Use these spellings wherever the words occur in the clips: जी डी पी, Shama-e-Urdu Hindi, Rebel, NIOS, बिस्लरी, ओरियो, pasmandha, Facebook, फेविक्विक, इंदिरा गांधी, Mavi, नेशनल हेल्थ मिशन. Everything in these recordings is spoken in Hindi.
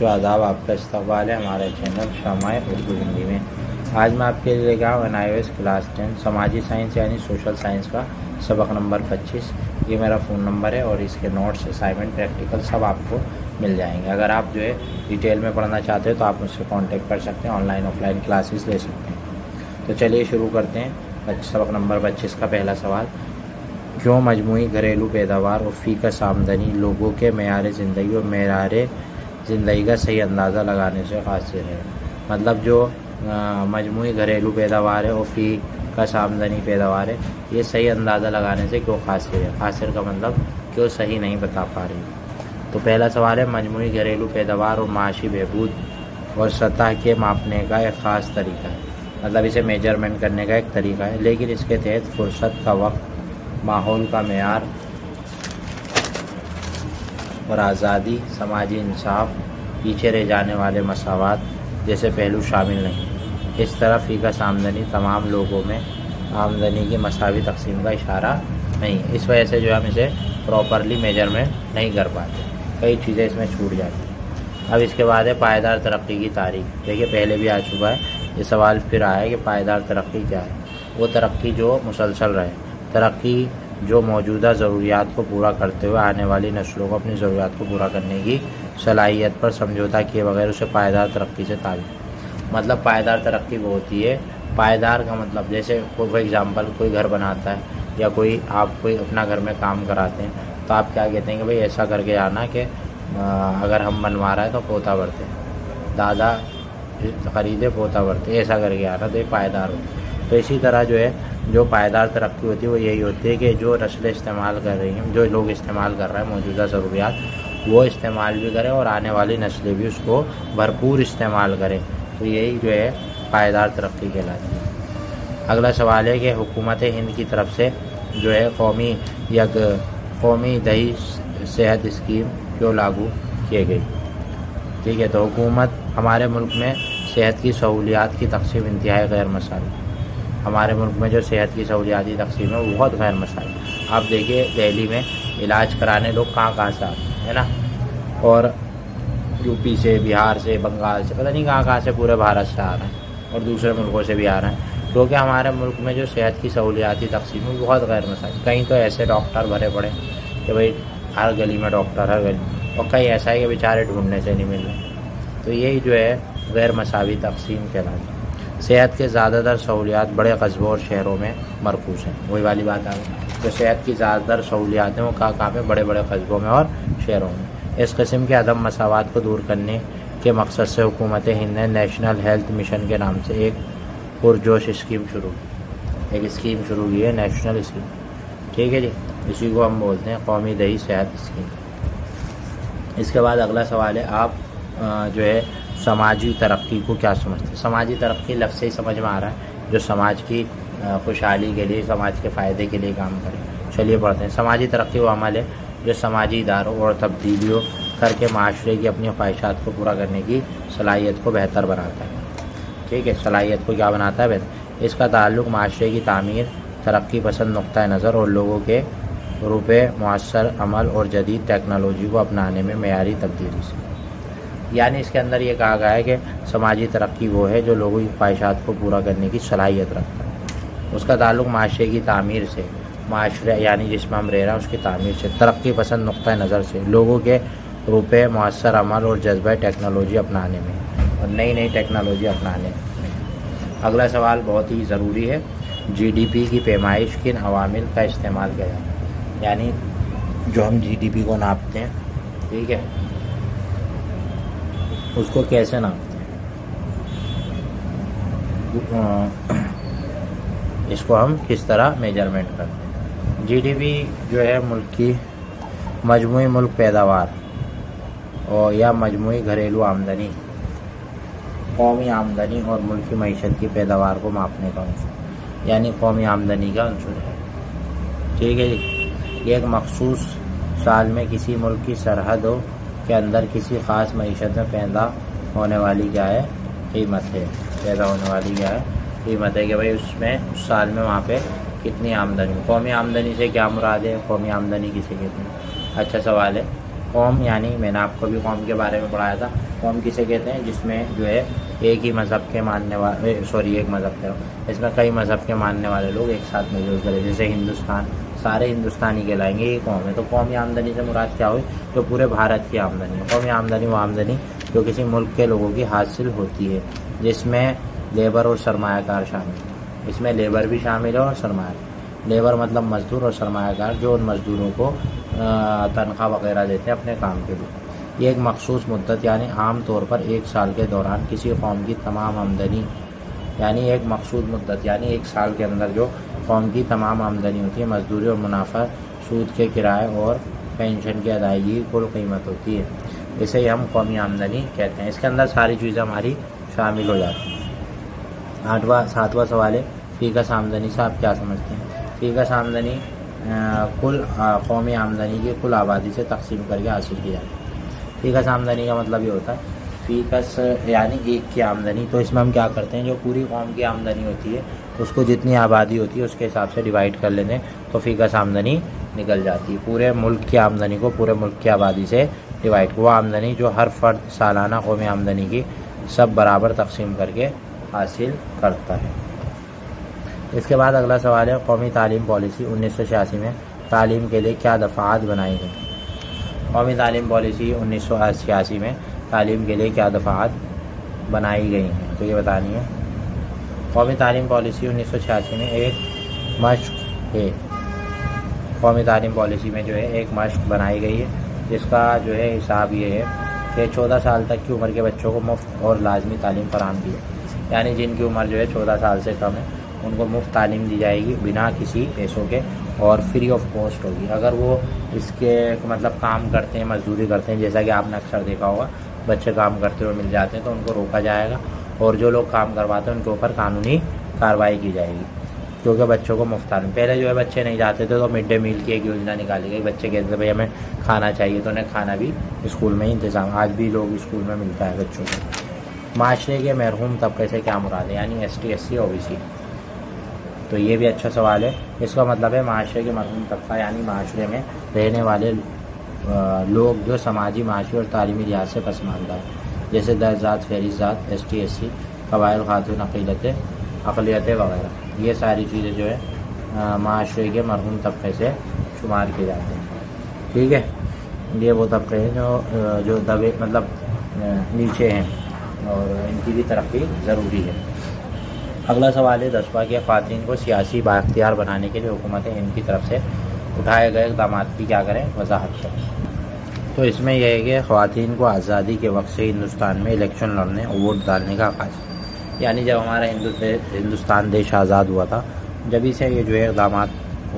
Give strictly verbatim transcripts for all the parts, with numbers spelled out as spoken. तो आदाब, आपका इस्तकबाल है हमारे चैनल शमाए उर्दू हिंदी में। आज मैं आपके लिए लेकर आया N I O S class ten समाजी साइंस यानी सोशल साइंस का सबक नंबर पच्चीस। ये मेरा फ़ोन नंबर है और इसके नोट्स, असाइनमेंट, प्रैक्टिकल सब आपको मिल जाएंगे। अगर आप जो है डिटेल में पढ़ना चाहते हो तो आप मुझसे कॉन्टेक्ट कर सकते हैं, ऑनलाइन ऑफलाइन क्लासेस ले सकते हैं। तो चलिए शुरू करते हैं। सबक नंबर पच्चीस का पहला सवाल, क्यों मजमूई घरेलू पैदावार और फीकस आमदनी लोगों के मेयार ज़िंदगी और मेयार ज़िंदगी का सही अंदाज़ा लगाने से हासिल है। मतलब जो मजमूई घरेलू पैदावार है और फी का आमदनी पैदावार है, ये सही अंदाज़ा लगाने से क्यों हासिल है। हासिल का मतलब क्यों सही नहीं बता पा रही। तो पहला सवाल है, मजमूई घरेलू पैदावार और माशी बहबूद और सतह के मापने का एक ख़ास तरीका है। मतलब इसे मेजरमेंट करने का एक तरीका है, लेकिन इसके तहत फुर्सत का वक्त, माहौल का मेयार और आज़ादी, समाजी इंसाफ, पीछे रह जाने वाले मसावात जैसे पहलू शामिल नहीं। इस तरह फीकस आमदनी तमाम लोगों में आमदनी की मसावी तकसीम का इशारा नहीं है। इस वजह से जो हम इसे प्रॉपरली मेजरमेंट नहीं कर पाते, कई चीज़ें इसमें छूट जाती हैं। अब इसके बाद है पायदार तरक्की की तारीख। देखिए पहले भी आ चुका है ये सवाल, फिर आया है कि पायदार तरक्की क्या है। वो तरक्की जो मुसलसल रहे, तरक्की जो मौजूदा ज़रूरियात को पूरा करते हुए आने वाली नस्लों को अपनी ज़रूरियात को पूरा करने की सलाहियत पर समझौता किए बगैर उसे पायदार तरक्की से ताल्लुक़। मतलब पायदार तरक्की वो होती है, पायदार का मतलब जैसे फॉर एग्ज़ाम्पल कोई घर बनाता है या कोई आप कोई अपना घर में काम कराते हैं तो आप क्या कहते हैं कि भाई ऐसा करके आना कि अगर हम बनवा रहा है तो पोता बढ़ते, दादा ख़रीदे पोता बढ़ते, ऐसा करके आना, तो ये पायदार होती। तो इसी तरह जो है जो पायदार तरक्की होती है वो यही होती है कि जो नस्लें इस्तेमाल कर रही हैं, जो लोग इस्तेमाल कर रहे हैं मौजूदा ज़रूरियात, वो इस्तेमाल भी करें और आने वाली नस्लें भी उसको भरपूर इस्तेमाल करें। तो यही जो है पायदार तरक्की कहलाती है। अगला सवाल है कि हुकूमत हिंद की तरफ से जो है कौमी या कौमी दही सेहत स्कीम क्यों लागू किए गई। ठीक है, तो हुकूमत हमारे मुल्क में सेहत की सहूलियात की तकसीम इंतहाई गैर मसाली। हमारे मुल्क में जो सेहत की सहूलियाती तकसीम है वो बहुत गैर मसाइल। आप देखिए दिल्ली में इलाज कराने लोग कहाँ कहाँ से आते हैं, है ना, और यूपी से, बिहार से, बंगाल से, पता नहीं कहाँ कहाँ से पूरे भारत से आ रहे हैं और दूसरे मुल्कों से भी आ रहे हैं, क्योंकि हमारे मुल्क में जो सेहत की सहूलियाती तकसीम है वो बहुत गैर मसाइल। कहीं तो ऐसे डॉक्टर भरे पड़े कि भाई हर गली में डॉक्टर, हर गली, और कहीं ऐसा है कि बेचारे ढूंढने से नहीं मिल रहे। तो यही जो है गैर मसावी तकसीम कहलाता है। सेहत के ज़्यादातर सहूलियात बड़े कस्बों और शहरों में मरकूज़ हैं। वही वाली बात आ गई, तो सेहत की ज़्यादातर सहूलियात हैं वो कहाँ कहाँ पे, बड़े बड़े कस्बों में और शहरों में। इस किस्म के अदम मसावात को दूर करने के मकसद से हुकूमत हिंद ने नेशनल हेल्थ मिशन के नाम से एक पुरजोश स्कीम शुरू की, एक स्कीम शुरू की है, नेशनल स्कीम। ठीक है जी, इसी को हम बोलते हैं कौमी दही सेहत स्कीम। इसके बाद अगला सवाल है, आप जो है समाजी तरक्की को क्या समझते हैं। समाजी तरक्की लफ्ज़ से ही समझ में आ रहा है जो समाज की खुशहाली के लिए, समाज के फ़ायदे के लिए काम करें। चलिए पढ़ते हैं। समाजी तरक्की वो अमल है जो समाजी इदारों और तब्दीलियों करके माशरे की अपनी ख्वाहिशात को पूरा करने की सलाहियत को बेहतर बनाता है। ठीक है, सलाहियत को क्या बनाता है, बेहतर। इसका ताल्लुक़ माशरे की तामीर, तरक्की पसंद नुक्ता नज़र और लोगों के रुपये मुअस्सर अमल और जदीद टेक्नोलॉजी को अपनाने में मेयारी तब्दीली से। यानी इसके अंदर ये कहा गया है कि समाजी तरक्की वो है जो लोगों की ख्वाहिशात को पूरा करने की सलाहियत रखता है। उसका ताल्लुक़ माशरे की तामीर से, माशरे यानी जिसमें हम रह रहे हैं उसकी तामीर से, तरक्की पसंद नुक़्ता नज़र से, लोगों के रुपये मुअस्सर अमल और जज्बा टेक्नोलॉजी अपनाने में और नई नई टेक्नोलॉजी अपनाने में। अगला सवाल बहुत ही ज़रूरी है, जी डी पी की पैमाइश किन अवामिल का इस्तेमाल किया जाए। यानी जो हम जी डी पी को नापते हैं, ठीक है, उसको कैसे नापते हैं, इसको हम किस तरह मेजरमेंट करते हैं। जीडीपी जो है मुल्क की मजमूई मुल्क पैदावार और या मजमूई घरेलू आमदनी, कौमी आमदनी और मुल्क की मईशत की पैदावार को मापने का अंशुर, यानी कौमी आमदनी का अंशुर है। ठीक है, ये एक मखसूस साल में किसी मुल्क की सरहद हो के अंदर किसी ख़ास मईशत में पैदा होने वाली क्या है, कीमत है, पैदा होने वाली क्या है, कीमत है कि भाई उसमें उस साल में वहाँ पे कितनी आमदनी। कौमी आमदनी से क्या मुराद है, कौमी आमदनी किसे कहते हैं, अच्छा सवाल है। कौम यानी मैंने आपको भी कौम के बारे में पढ़ाया था, कौम किसे कहते हैं जिसमें जो है एक ही मज़हब के मानने वाले, सॉरी एक मज़हब के, इसमें कई मज़हब के मानने वाले लोग एक साथ मिलजुल करें, जैसे हिंदुस्तान, सारे हिंदुस्तानी कहलाएंगे, ये कौम है। तो कौमी आमदनी से मुराद क्या हुई, तो पूरे भारत की आमदनी। कौमी आमदनी वो आमदनी जो किसी मुल्क के लोगों की हासिल होती है जिसमें लेबर और सरमायाकार शामिल, इसमें लेबर भी शामिल है और सरमाया। लेबर मतलब मजदूर और सरमायाकार जो उन मजदूरों को तनख्वाह वगैरह देते हैं अपने काम के लिए। ये एक मखसूस मुद्दत यानी आम तौर पर एक साल के दौरान किसी कौम की तमाम आमदनी, यानी एक मखसूस मुद्दत यानी एक साल के अंदर जो कौम की तमाम आमदनी होती है, मजदूरी और मुनाफा, सूद के किराए और पेंशन की अदायगी कुल कीमत होती है। इसे ही हम कौमी आमदनी कहते हैं। इसके अंदर सारी चीज़ें हमारी शामिल हो जाती हैं। आठवां सातवां सवाल है फीकस आमदनी से आप क्या समझते हैं। फीकस आमदनी कुल कौमी आमदनी की कुल आबादी से तकसीम करके हासिल की जाती है। फीकस आमदनी का मतलब ये होता है फीकस यानी एक की आमदनी। तो इसमें हम क्या करते हैं, जो पूरी कौम की आमदनी होती है उसको जितनी आबादी होती है उसके हिसाब से डिवाइड कर लेते हैं तो फीकस आमदनी निकल जाती है। पूरे मुल्क की आमदनी को पूरे मुल्क की आबादी से डिवाइड, वह आमदनी जो हर फर्द सालाना कौमी आमदनी की सब बराबर तकसीम करके हासिल करता है। इसके बाद अगला सवाल है कौमी तालीम पॉलिसी उन्नीस सौ छियासी में तालीम के लिए क्या दफ़ात बनाई गई। कौमी तालीम पॉलिसी उन्नीस सौ छियासी में तालीम के लिए क्या दफ़ात बनाई गई हैं, तो ये बतानी है। कौमी तालीम पॉलिसी उन्नीस सौ छियासी में एक मश्क है। कौमी तालीम पॉलिसी में जो है एक मश्क बनाई गई है जिसका जो है हिसाब ये है कि चौदह साल तक की उम्र के बच्चों को मुफ्त और लाजमी तालीम फराहम की है, यानी जिनकी उम्र जो है चौदह साल से कम है उनको मुफ्त तालीम दी जाएगी बिना किसी पैसों के और फ्री ऑफ कॉस्ट होगी। अगर वो इसके मतलब काम करते हैं, मजदूरी करते हैं, जैसा कि आपने अक्सर देखा होगा बच्चे काम करते हुए मिल जाते हैं तो उनको रोका जाएगा और जो लोग काम करवाते हैं उनके ऊपर कानूनी कार्रवाई की जाएगी क्योंकि बच्चों को मुफ्त तालीम। पहले जो है बच्चे नहीं जाते थे तो मिड डे मील की एक योजना निकाली गई, बच्चे कहते थे भाई हमें खाना चाहिए तो उन्हें खाना भी स्कूल में ही इंतज़ाम, आज भी लोग स्कूल में मिलता है बच्चों को। माशरे के महरूम तबके से क्या मुराद है, यानी S T S C O B C, तो ये भी अच्छा सवाल है। इसका मतलब है माशरे के महरूम तबका यानी माशरे में रहने वाले लोग जो समाजी, माशी और तालीमी लिहाज से पसमानदा है, जैसे दर्जात, फहरिस्तात, एस टी एस सी, कबाइल खातून, अक़ीलतें, अक़लियतें वगैरह, ये सारी चीज़ें जो है माशरे के मरहूम तबके से शुमार किए जाते हैं। ठीक है, ये वो तबके हैं जो जो दबे मतलब नीचे हैं और इनकी भी तरक्की ज़रूरी है। अगला सवाल है दसवा कि ख़वातीन को सियासी बाख्तियार बनाने के लिए हुकूमत इनकी तरफ से उठाए गए इकदाम की क्या करें, वजाहत करें। तो इसमें यह है कि ख़वातीन को आज़ादी के वक्त से हिंदुस्तान में इलेक्शन लड़ने और वोट डालने का हक़, यानी जब हमारा हिंदुस्तान देश आज़ाद हुआ था जब से ये जो है इकदाम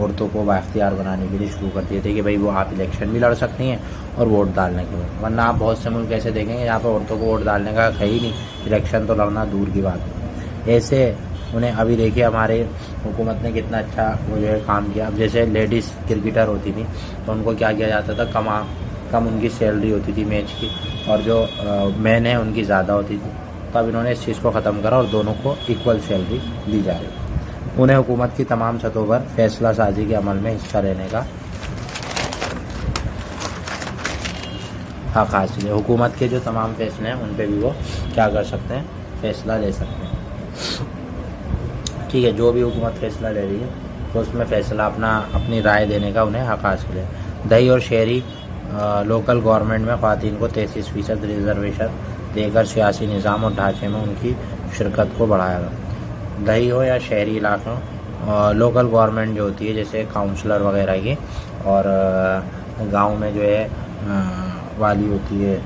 औरतों को बाख्तियार बनाने के लिए शुरू कर दिए थे कि भाई वो आप इलेक्शन भी लड़ सकती हैं और वोट डालने के लिए, वरना आप बहुत से मुल्क ऐसे देखेंगे यहाँ पर औरतों को वोट डालने का है ही नहीं, इलेक्शन तो लड़ना दूर की बात है। ऐसे उन्हें अभी देखिए हमारे हुकूमत ने कितना अच्छा वो जो है काम किया। अब जैसे लेडीज़ क्रिकेटर होती थी तो उनको क्या किया जाता था, कमा कम उनकी सैलरी होती थी मैच की और जो मैन है उनकी ज़्यादा होती थी, तब इन्होंने इस चीज़ को ख़त्म करा और दोनों को इक्वल सैलरी दी जा रही। उन्हें हुकूमत की तमाम सतहों पर फैसला साजी के अमल में हिस्सा लेने का हक़ हासिल है। हुकूमत के जो तमाम फैसले हैं उन पर भी वो क्या कर सकते हैं, फैसला ले सकते हैं। ठीक है, जो भी हुकूमत फैसला ले रही है तो उसमें फैसला अपना अपनी राय देने का उन्हें हक़ हासिल है। दही और शहरी लोकल गवर्नमेंट में ख़वातीन को तैंतीस फ़ीसद रिजर्वेशन देकर सियासी निज़ाम और ढांचे में उनकी शिरकत को बढ़ाया गया। दही हो या शहरी इलाकों लोकल गवर्नमेंट जो होती है जैसे काउंसलर वगैरह की, और गाँव में जो है वाली होती है,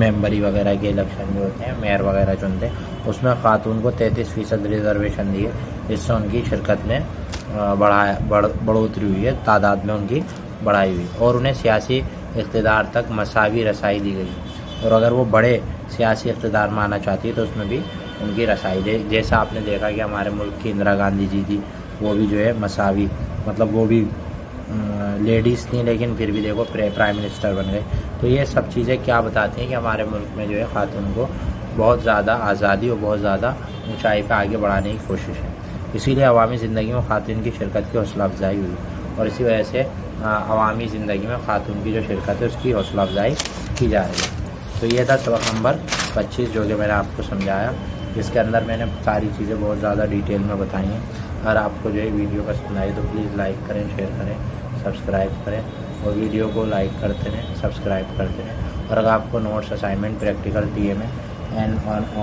मेंबरी वगैरह के इलेक्शन जो होते हैं, मेयर वगैरह चुनते हैं, उसमें खातून को तैंतीस फ़ीसद रिजर्वेशन दिए जिससे उनकी शिरकत में बढ़ाया बढ़ बढ़ोतरी हुई है, तादाद में उनकी बढ़ाई हुई और उन्हें सियासी इख्तिदार तक मसावी रसाई दी गई। और अगर वो बड़े सियासी इख्तिदार में आना चाहती है तो उसमें भी उनकी रसाई दे, जैसा आपने देखा कि हमारे मुल्क की इंदिरा गांधी जी थी वो भी जो है मसावी, मतलब वो भी लेडीज़ थी लेकिन फिर भी देखो प्राइम मिनिस्टर बन गए। तो ये सब चीज़ें क्या बताती हैं कि हमारे मुल्क में जो है खातून को बहुत ज़्यादा आज़ादी और बहुत ज़्यादा ऊंचाई पर आगे बढ़ाने की कोशिश है, इसीलिए अवामी ज़िंदगी में खातून की शिरकत की हौसला अफजाई हुई और इसी वजह से अवामी ज़िंदगी में ख़ातून की जो शिरकत है उसकी हौसला अफजाई की जा रही है। तो ये था सबक नंबर पच्चीस जो कि मैंने आपको समझाया, जिसके अंदर मैंने सारी चीज़ें बहुत ज़्यादा डिटेल में बताई हैं। अगर आपको जो है वीडियो पसंद आए तो प्लीज़ लाइक करें, शेयर करें, सब्सक्राइब करें और वीडियो को लाइक करते रहें, सब्सक्राइब करते रहें। और अगर आपको notes, assignment, practical, T M and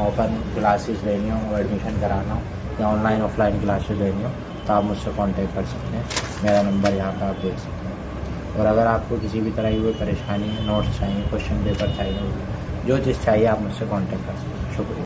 open classes लेनी हो और एडमिशन कराना हो या ऑनलाइन ऑफलाइन क्लासेस लेनी हो तो आप मुझसे कांटेक्ट कर सकते हैं। मेरा नंबर यहाँ पर आप देख सकते हैं। और अगर आपको किसी भी तरह की कोई परेशानी है, नोट्स चाहिए, क्वेश्चन पेपर चाहिए, जो चीज़ चाहिए आप मुझसे कांटेक्ट कर सकते हैं। शुक्रिया।